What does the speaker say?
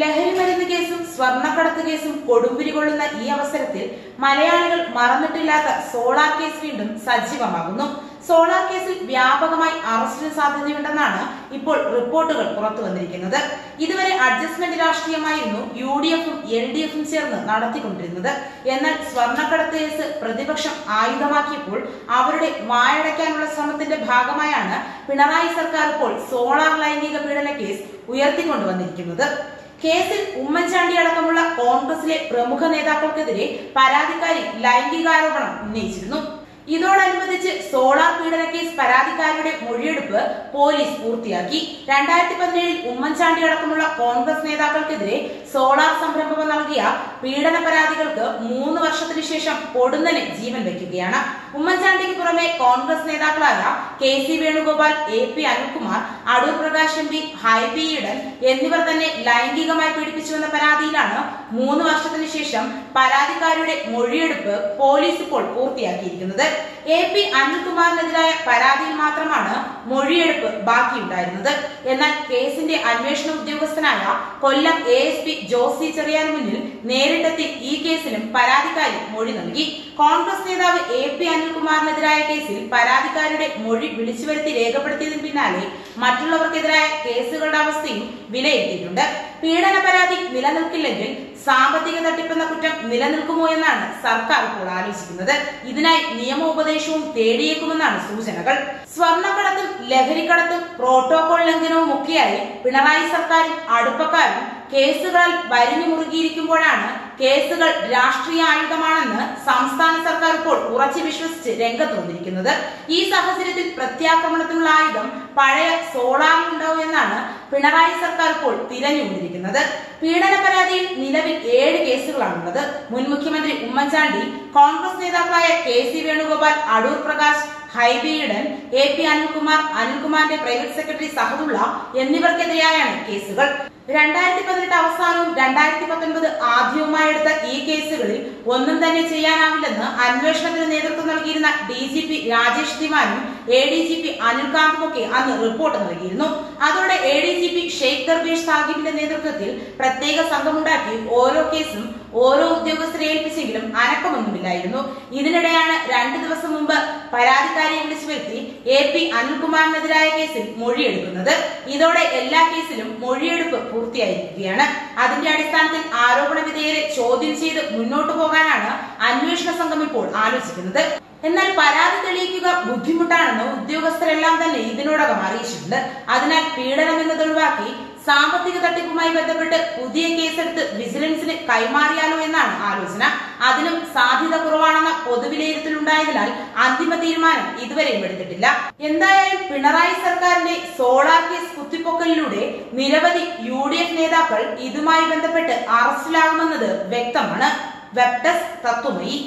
ലഹരി മരുന്ന് കേസും സ്വർണ്ണക്കടത്ത് കേസും കൊടുമ്പിരി കൊള്ളുന്ന ഈ അവസരത്തിൽ മലയാളികൾ മറന്നിട്ടില്ലാത്ത സോളാർ കേസ് വീണ്ടും സജീവമാകുന്നു. സോളാർ കേസിൽ വ്യാപകമായി അറസ്റ്റിന് സാധ്യതയുണ്ടെന്നാണ് ഇപ്പോൾ റിപ്പോർട്ടുകൾ പുറത്തുവന്നിരിക്കുന്നത്. ഇതുവരെ അഡ്ജസ്റ്റ്മെന്റ് രാഷ്ട്രീയമായിരുന്നു UDF-ഉം LDF-ഉം ചേർന്ന് നടത്തിക്കൊണ്ടിരുന്നത്. എന്നാൽ സ്വർണ്ണക്കടത്ത് കേസ് പ്രതിപക്ഷം ആയുധമാക്കിയപ്പോൾ അവരുടെ വായടയ്ക്കാനുള്ള ശ്രമത്തിന്റെ ഭാഗമായാണ് പിണറായി സർക്കാർ ഇപ്പോൾ സോളാർ ലൈംഗിക പീഡന കേസ് ഉയർത്തിക്കൊണ്ടുവന്നിരിക്കുന്നത്. കേസിൽ ഉമ്മൻചാണ്ടി അടക്കമുള്ള കോൺഗ്രസിലെ പ്രമുഖ നേതാക്കൾക്കെതിരെ പരാതിക്കാരി ലൈംഗികാരോപണം ഉന്നയിച്ചിരുന്നു. ഇതോടനുബന്ധിച്ച് സോളാർ പീഡന കേസ് പരാതിക്കാരിയുടെ മൊഴിയെടുപ്പ് പോലീസ് പൂർത്തിയാക്കി. 2017 ഉമ്മൻചാണ്ടി അടക്കമുള്ള കോൺഗ്രസ് നേതാക്കൾക്കെതിരെ സോളാർ സംരംഭം നൽകിയ പീഡന പരാതികൾക്ക് 3 വർഷത്തിനു ശേഷം പൊടുന്നനെ ജീവൻ വയ്ക്കുകയാണ്. ഉമ്മൻചാണ്ടിക്ക് പുറമെ കോൺഗ്രസ് നേതാക്കളായ KC Venugopal, AP Anilkumar, Adoor Prakash MP, Hibi Eden എന്നിവർ തന്നെ ലൈംഗികമായി പീഡിപ്പിച്ചുവെന്ന പരാതിയിലാണ് 3 വർഷത്തിനു ശേഷം പരാതിക്കാരിയുടെ മൊഴിയെടുപ്പ് പോലീസ് ഇപ്പോൾ പൂർത്തിയാക്കിയിരിക്കുന്നത്. AP അനിൽകുമാറിനെതിരായ പരാതിയിൽ മാത്രമാണ് മൊഴിയെടുപ്പ് ബാക്കിയുണ്ടായിരുന്നത്. എന്നാൽ കേസിന്റെ അന്വേഷണ ഉദ്യോഗസ്ഥനായ കൊല്ലം ASP ജോസി ചെറിയാൻ മുന്നിൽ നേരിട്ടെത്തി ഈ കേസിലും പരാതിക്കാരി മൊഴി നൽകി. കോൺഗ്രസ് നേതാവ് AP അനിൽകുമാറിനെതിരായ കേസിൽ പരാതിക്കാരുടെ മൊഴി വിളിച്ചുവരുത്തി രേഖപ്പെടുത്തിയതിന് പിന്നാലെ മറ്റുള്ളവർക്കെതിരായ കേസുകളുടെ അവസ്ഥയും വിലയിരുത്തിയിട്ടുണ്ട്. പീഡന പരാതി നിലനിൽക്കില്ലെങ്കിൽ സാമ്പത്തിക തട്ടിപ്പെന്ന കുറ്റം നിലനിൽക്കുമോ എന്നാണ് സർക്കാർ ഇപ്പോൾ ആലോചിക്കുന്നത്. ഇതിനായി നിയമോപദേശവും തേടിയേക്കുമെന്നാണ് സൂചനകൾ. സ്വർണ്ണക്കടത്തും ലഹരിക്കടത്തും പ്രോട്ടോകോൾ ലംഘനവും ഒക്കെയായി പിണറായി സർക്കാരും അടുപ്പക്കാരും കേസുകളിൽ വരിഞ്ഞു മുറുകിയിരിക്കുമ്പോഴാണ് കേസുകൾ രാഷ്ട്രീയ ആയുധമാണെന്ന് സംസ്ഥാന സർക്കാർ ഇപ്പോൾ ഉറച്ചു വിശ്വസിച്ച് രംഗത്ത് വന്നിരിക്കുന്നത്. ഈ സാഹചര്യത്തിൽ പ്രത്യാക്രമണത്തിനുള്ള ആയുധം പഴയ സോളാറിലുണ്ടോ എന്നാണ് പിണറായി സർക്കാർ ഇപ്പോൾ തിരഞ്ഞുകൊണ്ടിരിക്കുന്നത്. പീഡന പരാതിയിൽ നിലവിൽ 7 കേസുകളാണുള്ളത്. മുൻ മുഖ്യമന്ത്രി ഉമ്മൻചാണ്ടി, കോൺഗ്രസ് നേതാക്കളായ KC വേണുഗോപാൽ, അടൂർ പ്രകാശ്, ഹൈബി ഈഡൻ, AP അനിൽകുമാർ, അനിൽകുമാറിന്റെ പ്രൈവറ്റ് സെക്രട്ടറി സഹദുള്ള എന്നിവർക്കെതിരെയാണ് കേസുകൾ. 2018 അവസാനവും 2019 ആദ്യവുമായി എടുത്ത ഈ കേസുകളിൽ ഒന്നും തന്നെ ചെയ്യാനാവില്ലെന്ന് അന്വേഷണത്തിന് നേതൃത്വം നൽകിയിരുന്ന DGP രാജേഷ് തിവാനും ADGP അനിൽകാന്തും ഒക്കെ അന്ന് റിപ്പോർട്ട് നൽകിയിരുന്നു. അതോടെ ADGP ഷെയ്ഖ് ദർബേഷ് സാഹിബിന്റെ നേതൃത്വത്തിൽ പ്രത്യേക സംഘമുണ്ടാക്കി ഓരോ കേസും ഓരോ ഉദ്യോഗസ്ഥരെ ഏൽപ്പിച്ചെങ്കിലും അനക്കമൊന്നുമില്ലായിരുന്നു. ഇതിനിടെയാണ് 2 ദിവസം മുമ്പ് പരാതിക്കാരിയെ വിളിച്ചു വരുത്തി AP അനിൽകുമാറിനെതിരായ കേസിൽ മൊഴിയെടുക്കുന്നത്. ഇതോടെ എല്ലാ കേസിലും മൊഴിയെടുപ്പ് പൂർത്തിയായിരിക്കുകയാണ്. അതിന്റെ അടിസ്ഥാനത്തിൽ ആരോപണ വിധേയരെ ചോദ്യം ചെയ്ത് മുന്നോട്ടു പോകാനാണ് അന്വേഷണ സംഘം ഇപ്പോൾ ആലോചിക്കുന്നത്. എന്നാൽ പരാതി തെളിയിക്കുക ബുദ്ധിമുട്ടാണെന്ന് ഉദ്യോഗസ്ഥരെല്ലാം തന്നെ ഇതിനോടകം അറിയിച്ചിട്ടുണ്ട്. അതിനാൽ പീഡനം എന്നതൊഴിവാക്കി സാമ്പത്തിക തട്ടിപ്പുമായി ബന്ധപ്പെട്ട് പുതിയ കേസെടുത്ത് വിജിലൻസിന് കൈമാറിയാലോ എന്നാണ് ആലോചന. അതിനും സാധ്യത കുറവാണെന്ന പൊതുവിലയിരുത്തലുണ്ടായതിനാൽ അന്തിമ തീരുമാനം ഇതുവരെയും എടുത്തിട്ടില്ല. എന്തായാലും പിണറായി സർക്കാരിന്റെ സോളാർ കേസ് കുത്തിപ്പൊക്കലിലൂടെ നിരവധി UDF നേതാക്കൾ ഇതുമായി ബന്ധപ്പെട്ട് അറസ്റ്റിലാകുമെന്നത് വ്യക്തമാണ്. Web desk Tatwamayi.